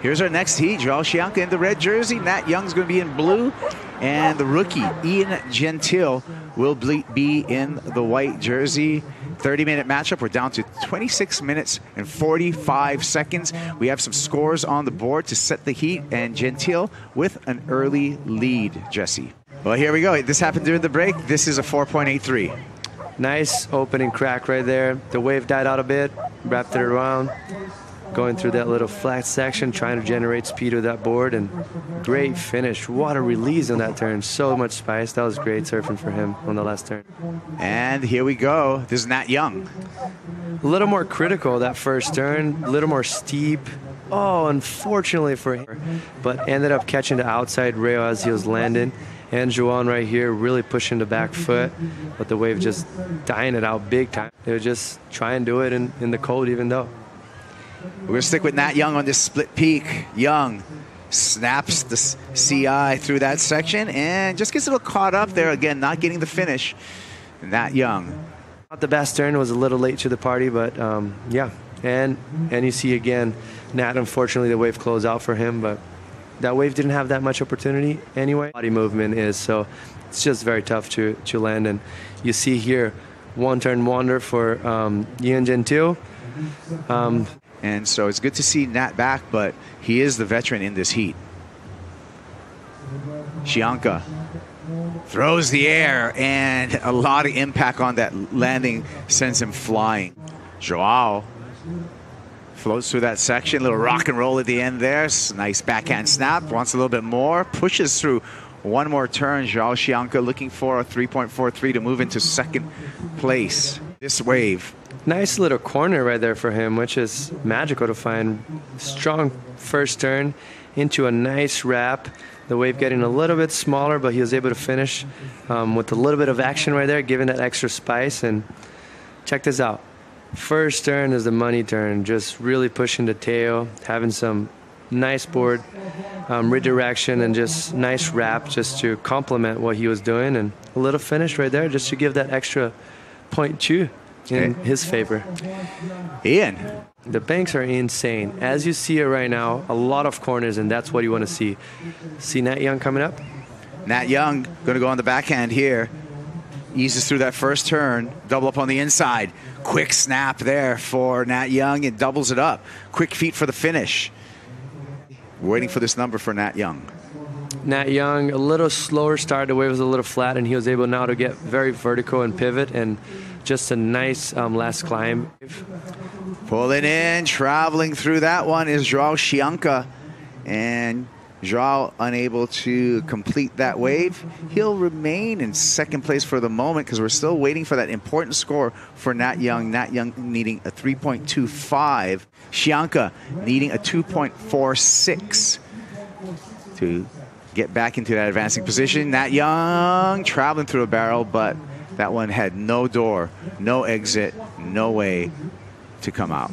Here's our next heat. João Chianca in the red jersey. Nat Young's going to be in blue. And the rookie, Ian Gentil, will be in the white jersey. 30-minute matchup. We're down to 26 minutes and 45 seconds. We have some scores on the board to set the heat. And Gentil with an early lead, Jesse. Well, here we go. This happened during the break. This is a 4.83. Nice opening crack right there. The wave died out a bit, wrapped it around, going through that little flat section, trying to generate speed with that board, and great finish. What a release on that turn. So much spice. That was great surfing for him on the last turn. And here we go. This is Nat Young. A little more critical that first turn, a little more steep. Oh, unfortunately for him, but ended up catching the outside rail as he was landing. And João right here really pushing the back foot, but the wave just dying it out big time. They would just try and do it in the cold even though. We're going to stick with Nat Young on this split peak. Young snaps the CI through that section and just gets a little caught up there again, not getting the finish. Nat Young. Not the best turn, was a little late to the party, but yeah. And you see again, Nat, unfortunately the wave closed out for him, but that wave didn't have that much opportunity anyway. Body movement is, so it's just very tough to land. And you see here, one turn wonder for Ian Gentil. And so it's good to see Nat back, but he is the veteran in this heat. Chianca throws the air, and a lot of impact on that landing sends him flying. João floats through that section, little rock and roll at the end there. Nice backhand snap, wants a little bit more, pushes through one more turn. João Chianca looking for a 3.43 to move into second place. This wave. Nice little corner right there for him, which is magical to find. Strong first turn into a nice wrap. The wave getting a little bit smaller, but he was able to finish with a little bit of action right there, giving that extra spice. And check this out. First turn is the money turn, just really pushing the tail, having some nice board redirection and just nice wrap just to complement what he was doing. And a little finish right there just to give that extra 0.2. in his favor. Ian. The banks are insane. As you see it right now, a lot of corners, and that's what you want to see. See Nat Young coming up? Nat Young going to go on the backhand here. Eases through that first turn. Double up on the inside. Quick snap there for Nat Young. It doubles it up. Quick feet for the finish. Waiting for this number for Nat Young. Nat Young, a little slower start. The wave was a little flat, and he was able now to get very vertical and pivot, and just a nice last climb. Pulling in, traveling through that one is João Chianca. And João unable to complete that wave. He'll remain in second place for the moment because we're still waiting for that important score for Nat Young. Nat Young needing a 3.25. Chianca needing a 2.46 to get back into that advancing position. Nat Young traveling through a barrel, but that one had no door, no exit, no way to come out.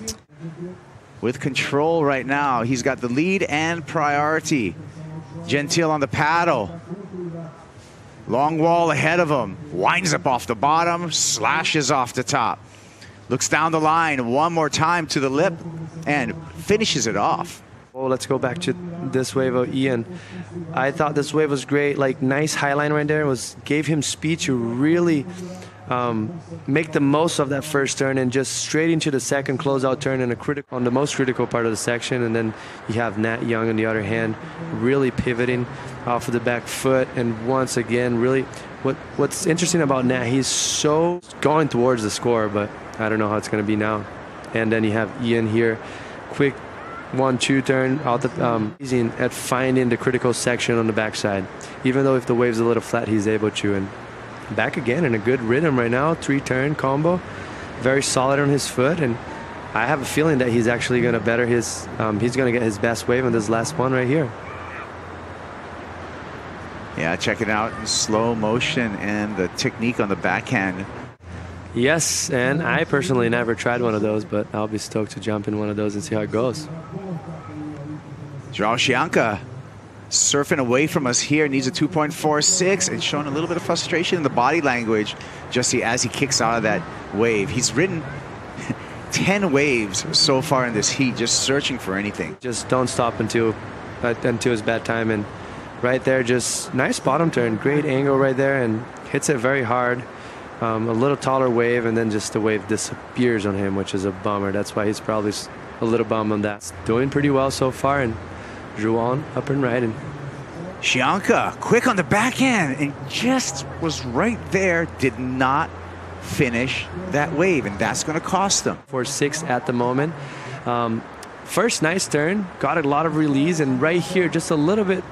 With control right now, he's got the lead and priority. Gentil on the paddle. Long wall ahead of him. Winds up off the bottom, slashes off the top. Looks down the line one more time to the lip and finishes it off. Oh, let's go back to this wave of Ian. I thought this wave was great, like nice highline right there. It was gave him speed to really make the most of that first turn and just straight into the second closeout turn in a critical on the most critical part of the section. And then you have Nat Young on the other hand, really pivoting off of the back foot. And once again, really, what's interesting about Nat, he's so going towards the score, but I don't know how it's going to be now. And then you have Ian here, quick 1-2 turn out the easy at finding the critical section on the backside. Even though if the wave's a little flat, he's able to. And back again in a good rhythm right now. 3-turn combo, very solid on his foot. And I have a feeling that he's actually going to better his. He's going to get his best wave on this last one right here. Yeah, check it out in slow motion and the technique on the backhand. Yes, and I personally never tried one of those, but I'll be stoked to jump in one of those and see how it goes. João Chianca surfing away from us here, needs a 2.46 and showing a little bit of frustration in the body language, Jesse, as he kicks out of that wave. He's ridden 10 waves so far in this heat, just searching for anything. Just don't stop until his bad time. And right there, just nice bottom turn, great angle right there, and hits it very hard. A little taller wave, and then just the wave disappears on him, which is a bummer. That's why he's probably a little bummed on that. Doing pretty well so far, and João up and right. And Chianca, quick on the backhand, and just was right there, did not finish that wave, and that's going to cost them. 4-6 at the moment. First nice turn, got a lot of release, and right here just a little bit.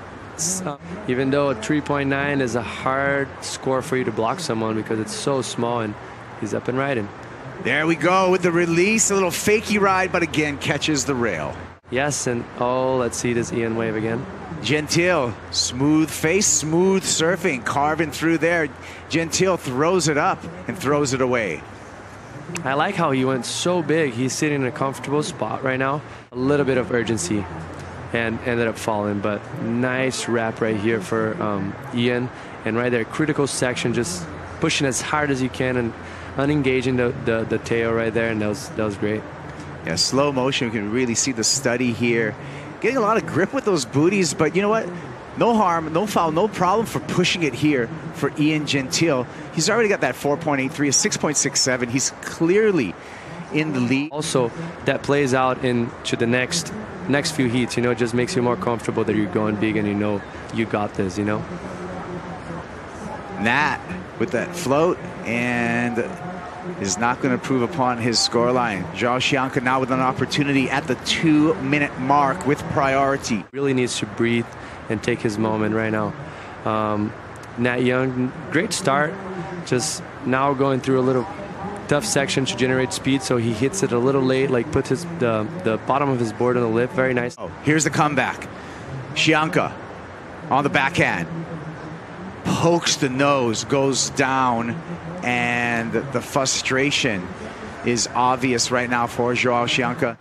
Even though a 3.9 is a hard score for you to block someone because it's so small, and he's up and riding. There we go with the release, a little fakey ride, but again catches the rail. Yes, and oh, let's see this Ian wave again. Gentil, smooth face, smooth surfing, carving through there. Gentil throws it up and throws it away. I like how he went so big. He's sitting in a comfortable spot right now. A little bit of urgency, and ended up falling, but nice wrap right here for Ian, and right there, critical section, just pushing as hard as you can and unengaging the tail right there, and that was great. Yeah, slow motion, you can really see the study here. Getting a lot of grip with those booties, but you know what? No harm, no foul, no problem for pushing it here for Ian Gentil. He's already got that 4.83, a 6.67. He's clearly in the lead. Also, that plays out into the next few heats, you know. It just makes you more comfortable that you're going big and you know you got this, you know. Nat with that float, and is not going to improve upon his scoreline. João Chianca now with an opportunity at the 2-minute mark with priority. Really needs to breathe and take his moment right now. Nat Young, great start, just now going through a little tough section to generate speed, so he hits it a little late, like puts the bottom of his board on the lip. Very nice. Oh, here's the comeback. Chianca on the backhand. Pokes the nose, goes down, and the frustration is obvious right now for João Chianca.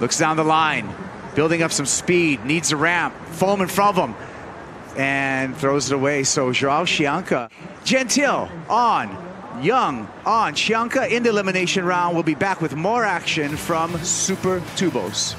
Looks down the line, building up some speed, needs a ramp, foam in front of him, and throws it away. So João Chianca, Gentil on. Young on. Chianca in the elimination round. We'll be back with more action from Super Tubos.